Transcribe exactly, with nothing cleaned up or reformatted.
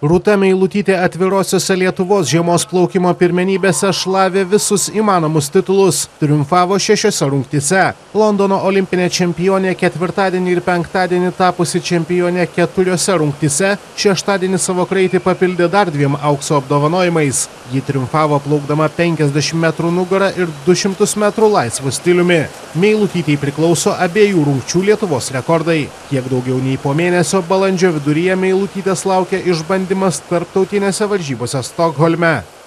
Rūta Meilutytė atvirosiose Lietuvos žiemos plaukimo pirmenybėse šlavė visus įmanomus titulus, triumfavo šešiose rungtyse. Londono olimpinė čempionė ketvirtadienį ir penktadienį tapusi čempionė keturiose rungtyse, šeštadienį savo kraitį papildė dar dviem aukso apdovanojimais. Ji triumfavo plaukdama penkiasdešimt metrų nugarą ir du šimtus metrų laisvu stiliumi. Meilutytei priklauso abiejų rungčių Lietuvos rekordai. Kiek daugiau nei po mėnesio balandžio viduryje Meilutytės laukia išbandymas tarptautinėse varžybose Stokholme.